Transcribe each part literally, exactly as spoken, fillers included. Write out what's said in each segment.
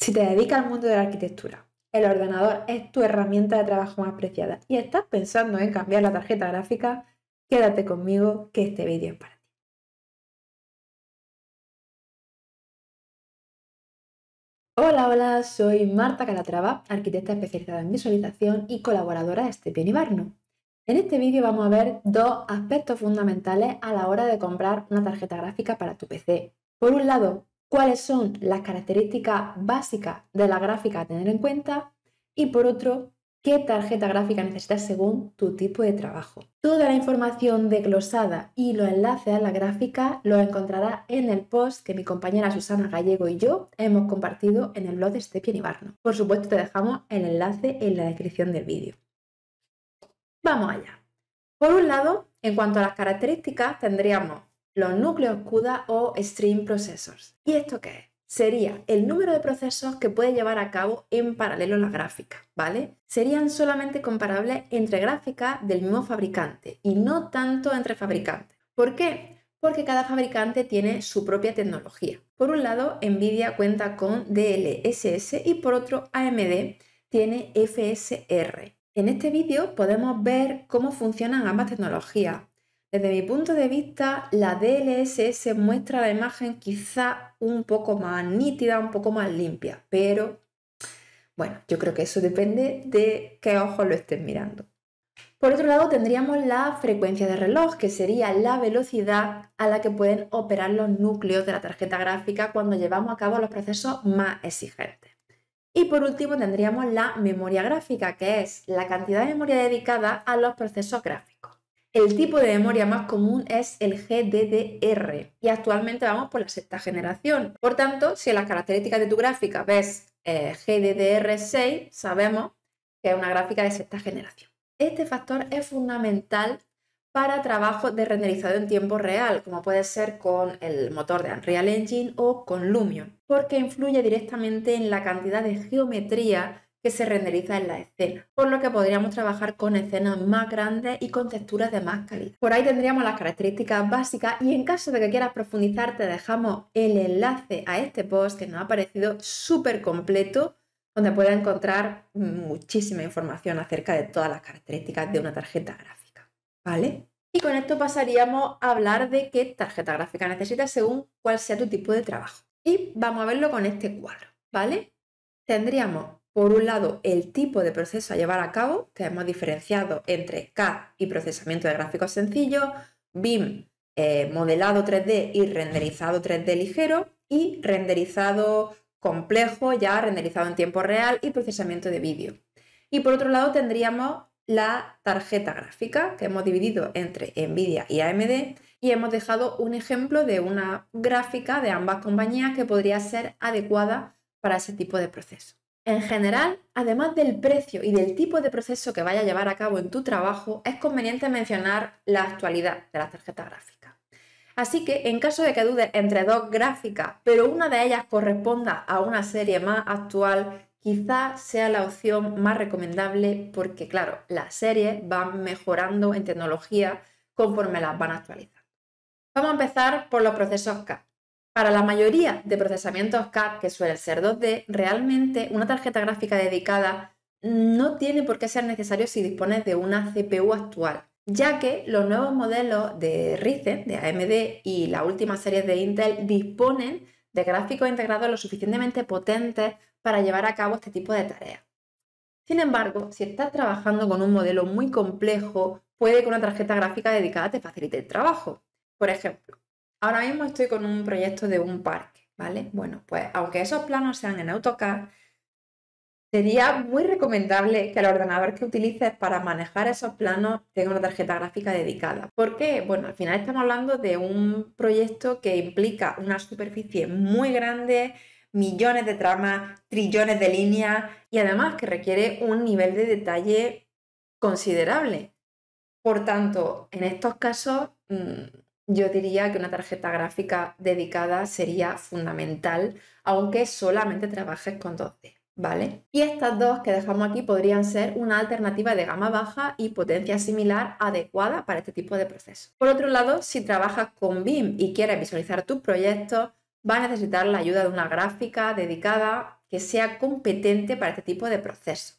Si te dedicas al mundo de la arquitectura, el ordenador es tu herramienta de trabajo más preciada y estás pensando en cambiar la tarjeta gráfica, quédate conmigo que este vídeo es para ti. Hola, hola, soy Marta Calatrava, arquitecta especializada en visualización y colaboradora de Stepien y Barno. En este vídeo vamos a ver dos aspectos fundamentales a la hora de comprar una tarjeta gráfica para tu P C. Por un lado, cuáles son las características básicas de la gráfica a tener en cuenta y por otro, qué tarjeta gráfica necesitas según tu tipo de trabajo. Toda la información desglosada y los enlaces a la gráfica los encontrarás en el post que mi compañera Susana Gallego y yo hemos compartido en el blog de Stepien y Barno. Por supuesto, te dejamos el enlace en la descripción del vídeo. Vamos allá. Por un lado, en cuanto a las características, tendríamos los núcleos CUDA o Stream Processors. ¿Y esto qué es? Sería el número de procesos que puede llevar a cabo en paralelo la gráfica, ¿vale? Serían solamente comparables entre gráficas del mismo fabricante y no tanto entre fabricantes. ¿Por qué? Porque cada fabricante tiene su propia tecnología. Por un lado, NVIDIA cuenta con D L S S y por otro, A M D tiene F S R. En este vídeo podemos ver cómo funcionan ambas tecnologías. Desde mi punto de vista, la D L S S muestra la imagen quizá un poco más nítida, un poco más limpia, pero bueno, yo creo que eso depende de qué ojos lo estés mirando. Por otro lado, tendríamos la frecuencia de reloj, que sería la velocidad a la que pueden operar los núcleos de la tarjeta gráfica cuando llevamos a cabo los procesos más exigentes. Y por último tendríamos la memoria gráfica, que es la cantidad de memoria dedicada a los procesos gráficos. El tipo de memoria más común es el G D D R y actualmente vamos por la sexta generación. Por tanto, si en las características de tu gráfica ves eh, G D D R seis, sabemos que es una gráfica de sexta generación. Este factor es fundamental para trabajos de renderizado en tiempo real, como puede ser con el motor de Unreal Engine o con Lumion, porque influye directamente en la cantidad de geometría que se renderiza en la escena, por lo que podríamos trabajar con escenas más grandes y con texturas de más calidad. Por ahí tendríamos las características básicas y en caso de que quieras profundizar te dejamos el enlace a este post que nos ha parecido súper completo, donde puedes encontrar muchísima información acerca de todas las características de una tarjeta gráfica, ¿vale? Y con esto pasaríamos a hablar de qué tarjeta gráfica necesitas según cuál sea tu tipo de trabajo. Y vamos a verlo con este cuadro, ¿vale? Tendríamos por un lado, el tipo de proceso a llevar a cabo, que hemos diferenciado entre C A D y procesamiento de gráficos sencillos, B I M, eh, modelado tres D y renderizado tres D ligero, y renderizado complejo, ya renderizado en tiempo real y procesamiento de vídeo. Y por otro lado tendríamos la tarjeta gráfica, que hemos dividido entre NVIDIA y A M D, y hemos dejado un ejemplo de una gráfica de ambas compañías que podría ser adecuada para ese tipo de proceso. En general, además del precio y del tipo de proceso que vaya a llevar a cabo en tu trabajo, es conveniente mencionar la actualidad de la tarjeta gráfica. Así que, en caso de que dudes entre dos gráficas, pero una de ellas corresponda a una serie más actual, quizás sea la opción más recomendable porque, claro, las series van mejorando en tecnología conforme las van actualizando. Vamos a empezar por los procesos C A D. Para la mayoría de procesamientos C A D, que suelen ser dos D, realmente una tarjeta gráfica dedicada no tiene por qué ser necesario si dispones de una C P U actual, ya que los nuevos modelos de Ryzen, de A M D y las últimas series de Intel disponen de gráficos integrados lo suficientemente potentes para llevar a cabo este tipo de tareas. Sin embargo, si estás trabajando con un modelo muy complejo, puede que una tarjeta gráfica dedicada te facilite el trabajo. Por ejemplo, ahora mismo estoy con un proyecto de un parque, ¿vale? Bueno, pues aunque esos planos sean en AutoCAD, sería muy recomendable que el ordenador que utilices para manejar esos planos tenga una tarjeta gráfica dedicada. ¿Por qué? Bueno, al final estamos hablando de un proyecto que implica una superficie muy grande, millones de tramas, trillones de líneas y además que requiere un nivel de detalle considerable. Por tanto, en estos casos Mmm, yo diría que una tarjeta gráfica dedicada sería fundamental, aunque solamente trabajes con dos D, ¿vale? Y estas dos que dejamos aquí podrían ser una alternativa de gama baja y potencia similar adecuada para este tipo de procesos. Por otro lado, si trabajas con B I M y quieres visualizar tus proyectos, vas a necesitar la ayuda de una gráfica dedicada que sea competente para este tipo de proceso.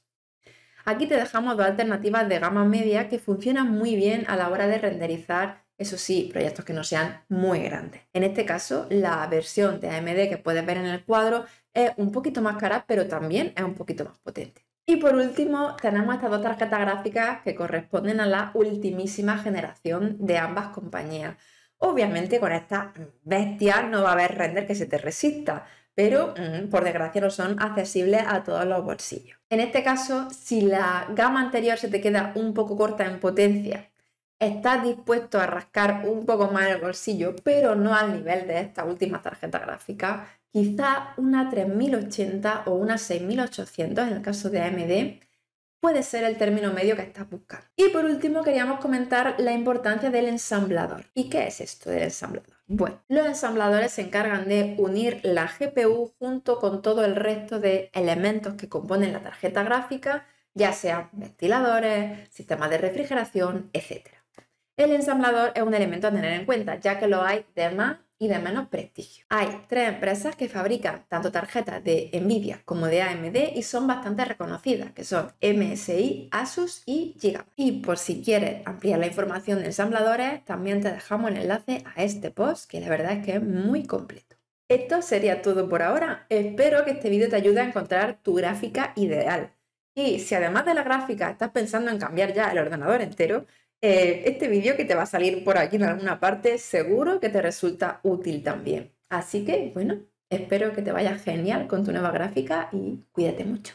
Aquí te dejamos dos alternativas de gama media que funcionan muy bien a la hora de renderizar, eso sí, proyectos que no sean muy grandes. En este caso, la versión de A M D que puedes ver en el cuadro es un poquito más cara, pero también es un poquito más potente. Y por último, tenemos estas dos tarjetas gráficas que corresponden a la ultimísima generación de ambas compañías. Obviamente con estas bestias no va a haber render que se te resista, pero por desgracia no son accesibles a todos los bolsillos. En este caso, si la gama anterior se te queda un poco corta en potencia, estás dispuesto a rascar un poco más el bolsillo, pero no al nivel de esta última tarjeta gráfica, quizá una tres mil ochenta o una seis mil ochocientos en el caso de A M D, puede ser el término medio que estás buscando. Y por último queríamos comentar la importancia del ensamblador. ¿Y qué es esto del ensamblador? Bueno, los ensambladores se encargan de unir la G P U junto con todo el resto de elementos que componen la tarjeta gráfica, ya sean ventiladores, sistemas de refrigeración, etcétera. El ensamblador es un elemento a tener en cuenta, ya que lo hay de más y de menos prestigio. Hay tres empresas que fabrican tanto tarjetas de NVIDIA como de A M D y son bastante reconocidas, que son M S I, ASUS y Gigabyte. Y por si quieres ampliar la información de ensambladores, también te dejamos el enlace a este post, que la verdad es que es muy completo. Esto sería todo por ahora. Espero que este vídeo te ayude a encontrar tu gráfica ideal. Y si además de la gráfica estás pensando en cambiar ya el ordenador entero, Eh, este vídeo que te va a salir por aquí en alguna parte seguro que te resulta útil también. Así que, bueno, espero que te vaya genial con tu nueva gráfica y cuídate mucho.